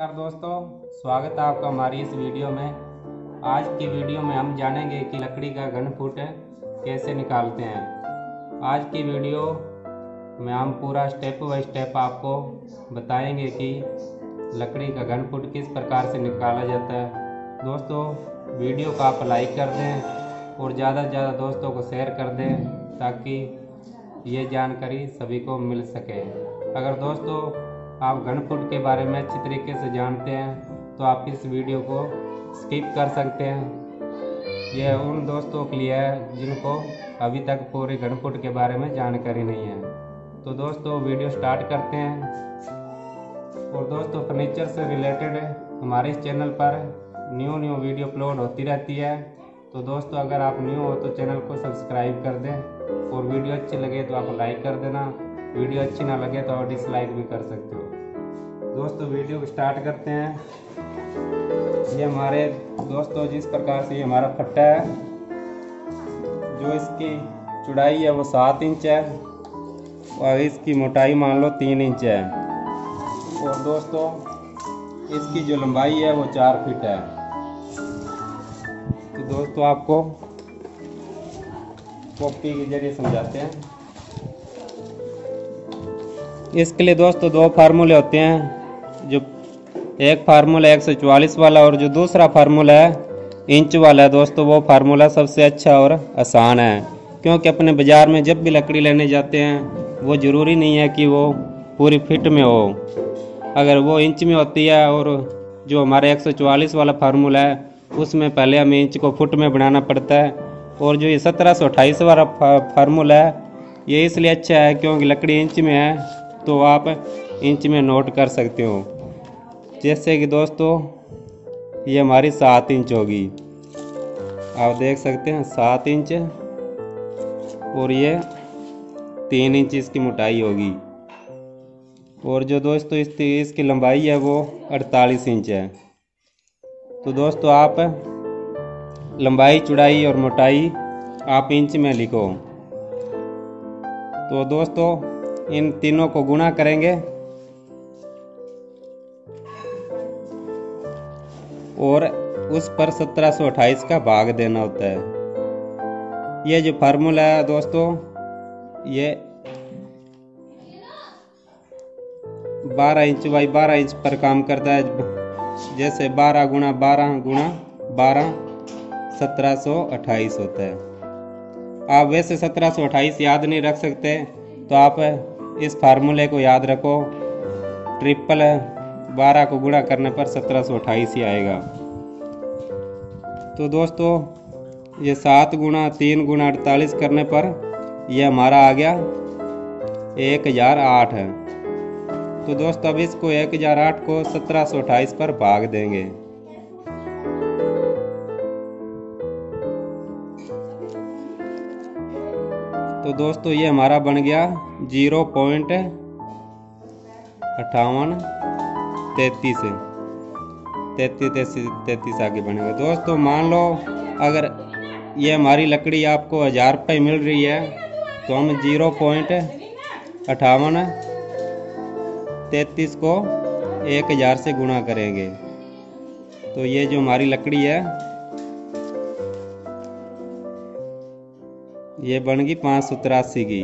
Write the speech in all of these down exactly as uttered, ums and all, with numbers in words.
नमस्कार दोस्तों, स्वागत है आपका हमारी इस वीडियो में। आज की वीडियो में हम जानेंगे कि लकड़ी का घनफुट कैसे निकालते हैं। आज की वीडियो में हम पूरा स्टेप बाय स्टेप आपको बताएंगे कि लकड़ी का घनफुट किस प्रकार से निकाला जाता है। दोस्तों, वीडियो को आप लाइक कर दें और ज़्यादा से ज़्यादा दोस्तों को शेयर कर दें ताकि ये जानकारी सभी को मिल सके। अगर दोस्तों आप घनफुट के बारे में अच्छी तरीके से जानते हैं तो आप इस वीडियो को स्किप कर सकते हैं। यह उन दोस्तों के लिए है जिनको अभी तक पूरे घनफुट के बारे में जानकारी नहीं है। तो दोस्तों वीडियो स्टार्ट करते हैं। और दोस्तों फर्नीचर से रिलेटेड हमारे इस चैनल पर न्यू न्यू वीडियो अपलोड होती रहती है। तो दोस्तों अगर आप न्यू हो तो चैनल को सब्सक्राइब कर दें और वीडियो अच्छी लगे तो आप लाइक कर देना। वीडियो अच्छी ना लगे तो आप डिसलाइक भी कर सकते हो। दोस्तों वीडियो को स्टार्ट करते हैं। ये हमारे दोस्तों जिस प्रकार से ये हमारा फट्टा है, जो इसकी चौड़ाई है वो सात इंच है और इसकी मोटाई मान लो तीन इंच है और दोस्तों इसकी जो लंबाई है वो चार फीट है। तो दोस्तों आपको कॉपी के जरिए समझाते हैं। इसके लिए दोस्तों दो फार्मूले होते हैं। जो एक फार्मूला एक सौ चौवालीस वाला और जो दूसरा फार्मूला है इंच वाला है। दोस्तों वो फार्मूला सबसे अच्छा और आसान है, क्योंकि अपने बाज़ार में जब भी लकड़ी लेने जाते हैं वो ज़रूरी नहीं है कि वो पूरी फिट में हो। अगर वो इंच में होती है और जो हमारा एक सौ चौवालीस वाला फार्मूला है उसमें पहले हमें इंच को फुट में बनाना पड़ता है। और जो ये सत्रह सौ अट्ठाईस वाला फार्मूला है ये इसलिए अच्छा है क्योंकि लकड़ी इंच में है तो आप इंच में नोट कर सकते हो। जैसे कि दोस्तों ये हमारी सात इंच होगी, आप देख सकते हैं सात इंच और ये तीन इंच इसकी मोटाई होगी। और जो दोस्तों इसकी इसकी लंबाई है वो अड़तालीस इंच है। तो दोस्तों आप लंबाई, चौड़ाई और मोटाई आप इंच में लिखो। तो दोस्तों इन तीनों को गुणा करेंगे और उस पर सत्रह सौ अट्ठाईस का भाग देना होता है। ये जो फार्मूला है दोस्तों ये बारह इंच बाई बारह इंच पर काम करता है। जैसे बारह गुणा बारह गुणा बारह सत्रह सौ अट्ठाईस होता है। आप वैसे सत्रह सौ अट्ठाईस याद नहीं रख सकते तो आप इस फार्मूले को याद रखो। ट्रिपल बारह को गुणा करने पर सत्रह सौ अट्ठाईस ही आएगा। तो दोस्तों ये सात गुणा तीन गुणा अड़तालीस करने पर यह हमारा आ गया एक हजार आठ है। तो दोस्तों अब इसको एक हजार आठ को सत्रह सौ अट्ठाईस पर भाग देंगे। तो दोस्तों ये हमारा बन गया जीरो पॉइंट अट्ठावन तैतीस तैतीस तैतीस तैतीस आगे बनेगा। दोस्तों मान लो अगर ये हमारी लकड़ी आपको हज़ार रुपये मिल रही है तो हम जीरो पॉइंट अट्ठावन तैतीस को एक हज़ार से गुणा करेंगे। तो ये जो हमारी लकड़ी है ये बन गई पाँच सौ तिरासी की,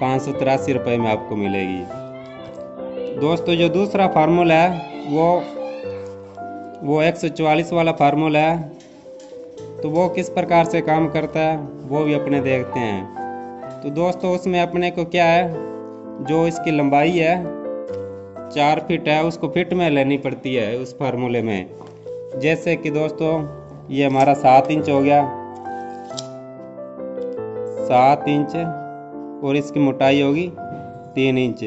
पाँच सौ तिरासी रुपये में आपको मिलेगी। दोस्तों जो दूसरा फार्मूला है वो वो एक सौ चवालीस वाला फार्मूला है। तो वो किस प्रकार से काम करता है वो भी अपने देखते हैं। तो दोस्तों उसमें अपने को क्या है, जो इसकी लंबाई है चार फीट है उसको फीट में लेनी पड़ती है उस फार्मूले में। जैसे कि दोस्तों ये हमारा सात इंच हो गया, सात इंच और इसकी मोटाई होगी तीन इंच।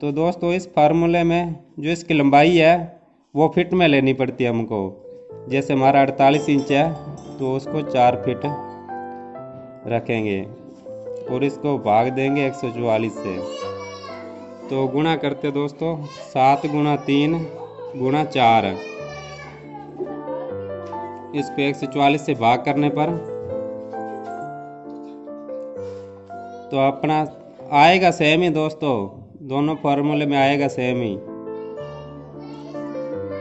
तो दोस्तों इस फार्मूले में जो इसकी लंबाई है वो फिट में लेनी पड़ती है हमको। जैसे हमारा अड़तालीस इंच है तो उसको चार फिट रखेंगे और इसको भाग देंगे एक सौ चवालीस से। तो गुणा करते दोस्तों सात गुणा तीन गुणा चार, इसको एक सौ चवालीस से भाग करने पर तो अपना आएगा सेम ही। दोस्तों दोनों फार्मूले में आएगा सेम ही।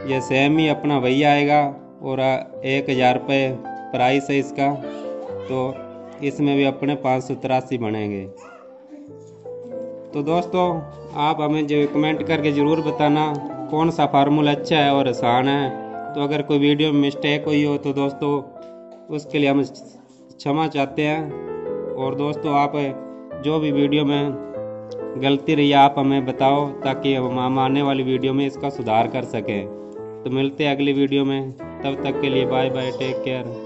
ये सेम ही अपना वही आएगा और एक हज़ार रुपये प्राइस है इसका, तो इसमें भी अपने पाँच सौ तिरासी बनेंगे। तो दोस्तों आप हमें जो कमेंट करके ज़रूर बताना कौन सा फार्मूला अच्छा है और आसान है। तो अगर कोई वीडियो में मिस्टेक हुई हो तो दोस्तों उसके लिए हम क्षमा चाहते हैं। और दोस्तों आप जो भी वीडियो में गलती रही आप हमें बताओ ताकि हम आने वाली वीडियो में इसका सुधार कर सकें। तो मिलते हैं अगली वीडियो में, तब तक के लिए बाय बाय, टेक केयर।